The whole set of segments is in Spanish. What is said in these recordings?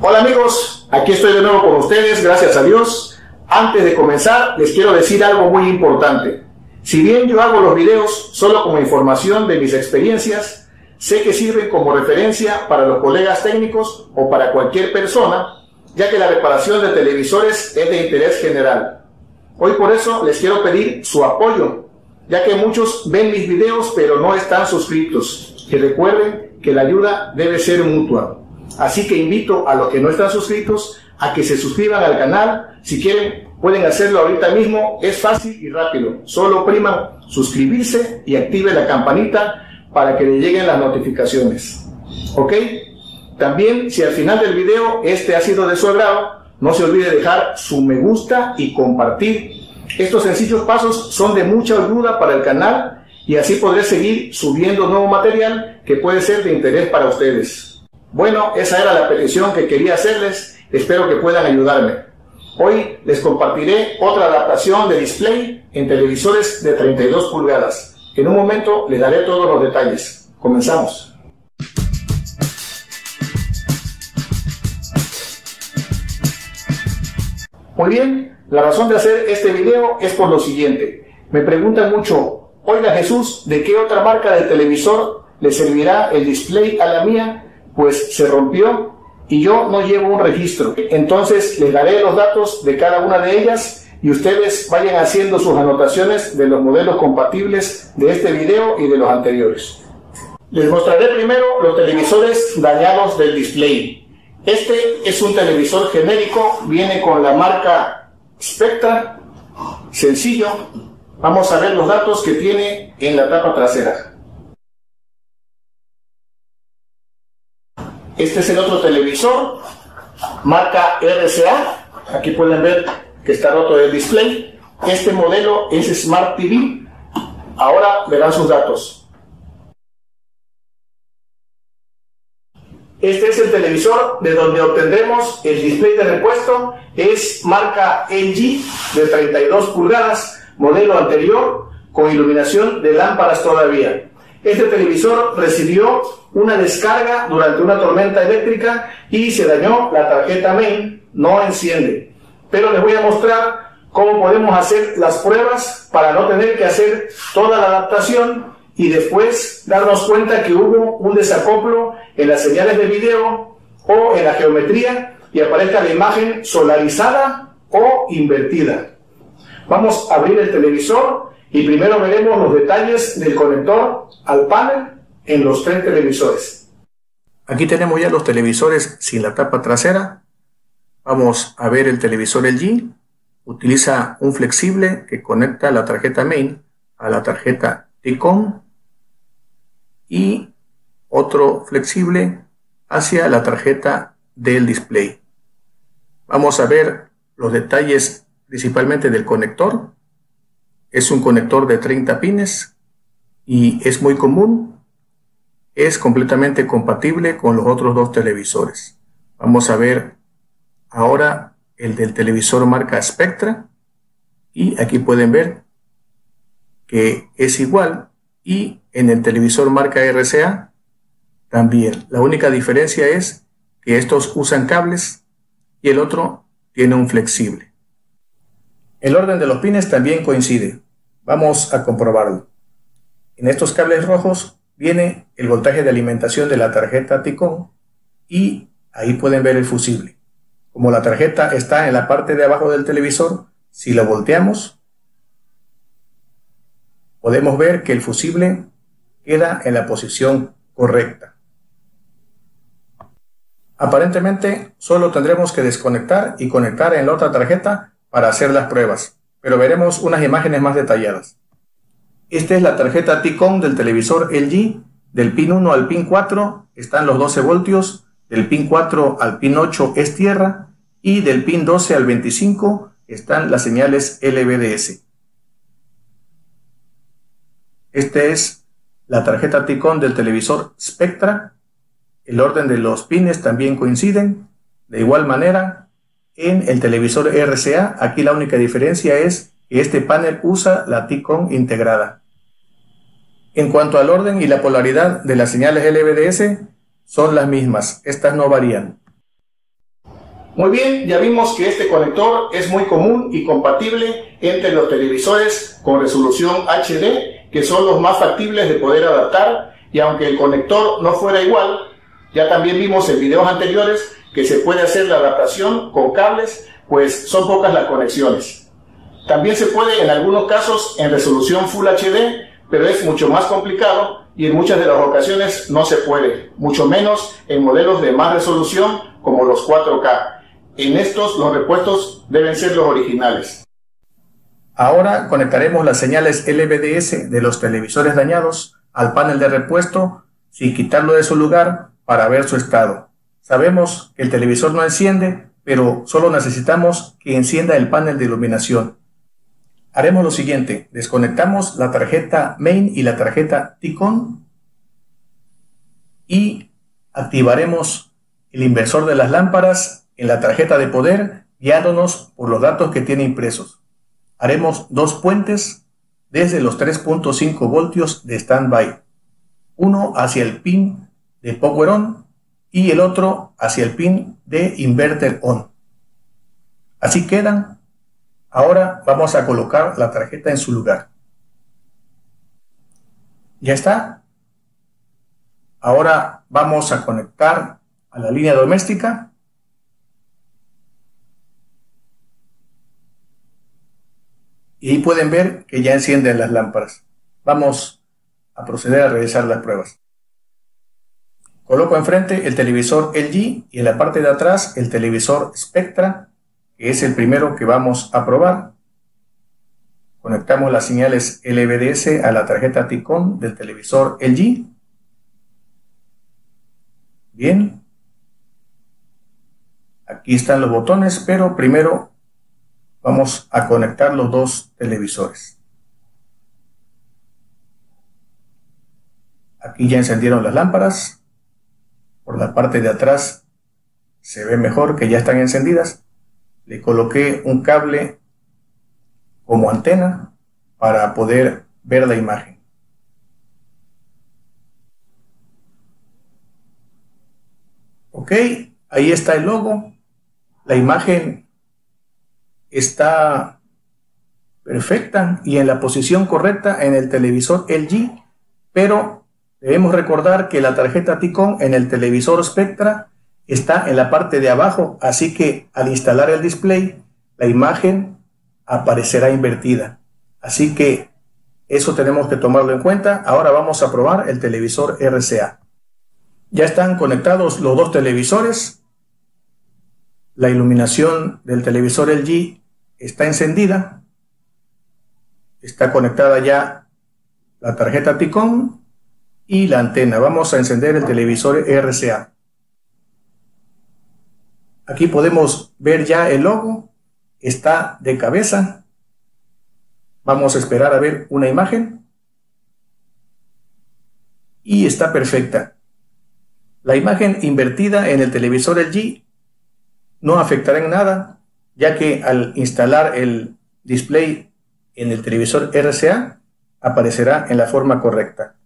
Hola amigos, aquí estoy de nuevo con ustedes, gracias a Dios. Antes de comenzar, les quiero decir algo muy importante. Si bien yo hago los videos solo como información de mis experiencias, sé que sirven como referencia para los colegas técnicos o para cualquier persona, ya que la reparación de televisores es de interés general. Hoy por eso les quiero pedir su apoyo, ya que muchos ven mis videos pero no están suscritos. Que recuerden que la ayuda debe ser mutua. Así que invito a los que no están suscritos a que se suscriban al canal. Si quieren, pueden hacerlo ahorita mismo, es fácil y rápido. Solo opriman suscribirse y activen la campanita para que le lleguen las notificaciones. ¿Ok? También, si al final del video este ha sido de su agrado, no se olvide dejar su me gusta y compartir. Estos sencillos pasos son de mucha ayuda para el canal y así podré seguir subiendo nuevo material que puede ser de interés para ustedes. Bueno, esa era la petición que quería hacerles, espero que puedan ayudarme. Hoy les compartiré otra adaptación de display en televisores de 32 pulgadas. En un momento les daré todos los detalles. Comenzamos. Muy bien. La razón de hacer este video es por lo siguiente. Me preguntan mucho, oiga Jesús, ¿de qué otra marca de televisor le servirá el display a la mía? Pues se rompió y yo no llevo un registro. Entonces les daré los datos de cada una de ellas y ustedes vayan haciendo sus anotaciones de los modelos compatibles de este video y de los anteriores. Les mostraré primero los televisores dañados del display. Este es un televisor genérico, viene con la marca Spectra, sencillo. Vamos a ver los datos que tiene en la tapa trasera. Este es el otro televisor, marca RCA. Aquí pueden ver que está roto el display. Este modelo es Smart TV. Ahora verán sus datos. Este es el televisor de donde obtendremos el display de repuesto, es marca LG de 32 pulgadas, modelo anterior, con iluminación de lámparas todavía. Este televisor recibió una descarga durante una tormenta eléctrica y se dañó la tarjeta MAIN, no enciende. Pero les voy a mostrar cómo podemos hacer las pruebas para no tener que hacer toda la adaptación y después darnos cuenta que hubo un desacoplo en las señales de video o en la geometría y aparezca la imagen solarizada o invertida. Vamos a abrir el televisor y primero veremos los detalles del conector al panel en los tres televisores. Aquí tenemos ya los televisores sin la tapa trasera. Vamos a ver el televisor LG. Utiliza un flexible que conecta la tarjeta MAIN a la tarjeta T-COM y otro flexible hacia la tarjeta del display. Vamos a ver los detalles principalmente del conector. Es un conector de 30 pines y es muy común. Es completamente compatible con los otros dos televisores. Vamos a ver ahora el del televisor marca Spectra y aquí pueden ver que es igual, y en el televisor marca RCA también. La única diferencia es que estos usan cables y el otro tiene un flexible. El orden de los pines también coincide. Vamos a comprobarlo. En estos cables rojos viene el voltaje de alimentación de la tarjeta T-CON y ahí pueden ver el fusible. Como la tarjeta está en la parte de abajo del televisor, si la volteamos, podemos ver que el fusible queda en la posición correcta. Aparentemente solo tendremos que desconectar y conectar en la otra tarjeta para hacer las pruebas, pero veremos unas imágenes más detalladas. Esta es la tarjeta T-COM del televisor LG. Del pin 1 al pin 4 están los 12 voltios, del pin 4 al pin 8 es tierra y del pin 12 al 25 están las señales LVDS. Esta es la tarjeta T-COM del televisor Spectra. El orden de los pines también coinciden. De igual manera, en el televisor RCA, aquí la única diferencia es que este panel usa la T-COM integrada. En cuanto al orden y la polaridad de las señales LVDS, son las mismas, estas no varían. Muy bien, ya vimos que este conector es muy común y compatible entre los televisores con resolución HD, que son los más factibles de poder adaptar, y aunque el conector no fuera igual, ya también vimos en videos anteriores que se puede hacer la adaptación con cables, pues son pocas las conexiones. También se puede en algunos casos en resolución Full HD, pero es mucho más complicado y en muchas de las ocasiones no se puede, mucho menos en modelos de más resolución como los 4K. En estos, los repuestos deben ser los originales. Ahora conectaremos las señales LVDS de los televisores dañados al panel de repuesto sin quitarlo de su lugar para ver su estado. Sabemos que el televisor no enciende, pero solo necesitamos que encienda el panel de iluminación. Haremos lo siguiente: desconectamos la tarjeta MAIN y la tarjeta T-CON y activaremos el inversor de las lámparas en la tarjeta de poder, guiándonos por los datos que tiene impresos. Haremos dos puentes desde los 3.5 voltios de standby, uno hacia el pin de power on y el otro hacia el pin de inverter on. Así quedan. Ahora vamos a colocar la tarjeta en su lugar. Ya está. Ahora vamos a conectar a la línea doméstica. Y ahí pueden ver que ya encienden las lámparas. Vamos a proceder a realizar las pruebas. Coloco enfrente el televisor LG y en la parte de atrás el televisor Spectra, que es el primero que vamos a probar. Conectamos las señales LVDS a la tarjeta T-CON del televisor LG. Bien. Aquí están los botones, pero primero vamos a conectar los dos televisores. Aquí ya encendieron las lámparas. Por la parte de atrás se ve mejor que ya están encendidas. Le coloqué un cable como antena para poder ver la imagen. Ok, ahí está el logo. La imagen está perfecta y en la posición correcta en el televisor LG, pero debemos recordar que la tarjeta T-CON en el televisor Spectra está en la parte de abajo, así que al instalar el display la imagen aparecerá invertida, así que eso tenemos que tomarlo en cuenta. Ahora vamos a probar el televisor RCA. Ya están conectados los dos televisores. La iluminación del televisor LG está encendida. Está conectada ya la tarjeta T-CON y la antena. Vamos a encender el televisor RCA. Aquí podemos ver ya el logo. Está de cabeza. Vamos a esperar a ver una imagen. Y está perfecta. La imagen invertida en el televisor LG no afectará en nada, ya que al instalar el display en el televisor RCA aparecerá en la forma correcta.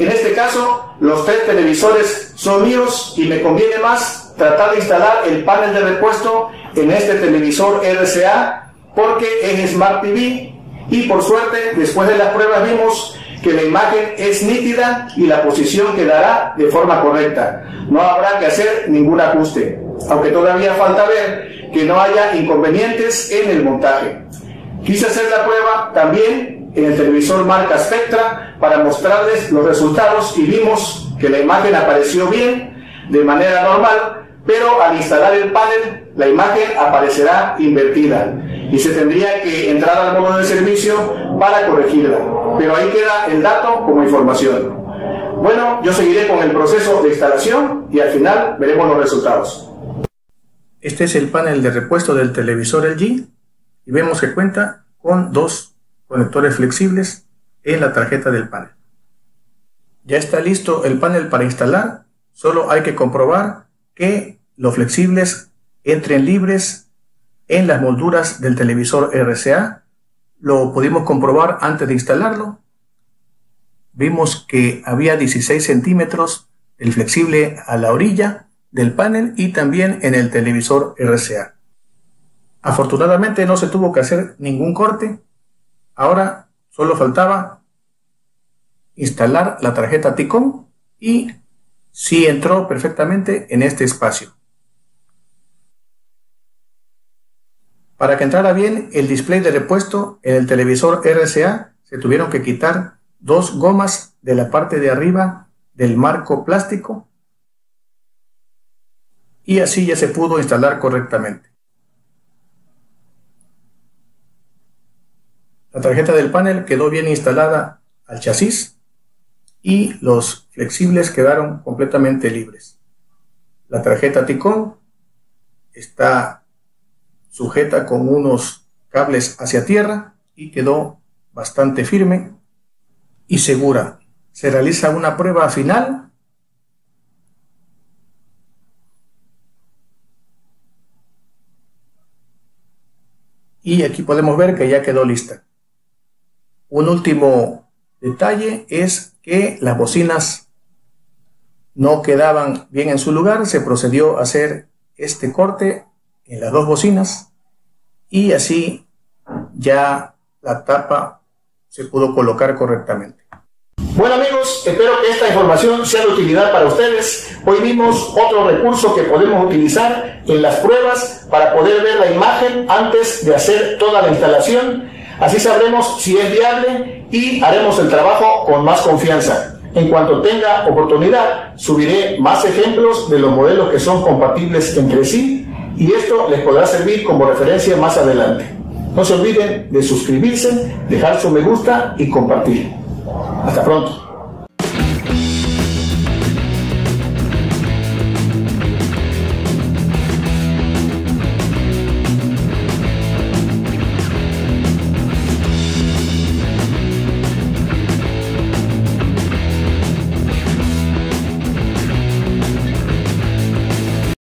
En este caso, los tres televisores son míos y me conviene más tratar de instalar el panel de repuesto en este televisor RCA porque es Smart TV y por suerte después de las pruebas vimos que la imagen es nítida y la posición quedará de forma correcta. No habrá que hacer ningún ajuste, aunque todavía falta ver que no haya inconvenientes en el montaje. Quise hacer la prueba también en el televisor marca Spectra para mostrarles los resultados y vimos que la imagen apareció bien, de manera normal, pero al instalar el panel la imagen aparecerá invertida y se tendría que entrar al modo de servicio para corregirla, pero ahí queda el dato como información. Bueno, yo seguiré con el proceso de instalación y al final veremos los resultados. Este es el panel de repuesto del televisor LG y vemos que cuenta con dos conectores flexibles en la tarjeta del panel. Ya está listo el panel para instalar, solo hay que comprobar que los flexibles entren libres en las molduras del televisor RCA. Lo pudimos comprobar antes de instalarlo. Vimos que había 16 centímetros del flexible a la orilla del panel y también en el televisor RCA. Afortunadamente no se tuvo que hacer ningún corte. Ahora solo faltaba instalar la tarjeta T-COM y sí entró perfectamente en este espacio. Para que entrara bien el display de repuesto en el televisor RCA, se tuvieron que quitar dos gomas de la parte de arriba del marco plástico y así ya se pudo instalar correctamente. La tarjeta del panel quedó bien instalada al chasis y los flexibles quedaron completamente libres. La tarjeta T-COM está sujeta con unos cables hacia tierra y quedó bastante firme y segura. Se realiza una prueba final y aquí podemos ver que ya quedó lista. Un último detalle es que las bocinas no quedaban bien en su lugar. Se procedió a hacer este corte en las dos bocinas y así ya la tapa se pudo colocar correctamente. Bueno amigos, espero que esta información sea de utilidad para ustedes. Hoy vimos otro recurso que podemos utilizar en las pruebas para poder ver la imagen antes de hacer toda la instalación. Así sabremos si es viable y haremos el trabajo con más confianza. En cuanto tenga oportunidad, subiré más ejemplos de los modelos que son compatibles entre sí, y esto les podrá servir como referencia más adelante. No se olviden de suscribirse, dejar su me gusta y compartir. Hasta pronto.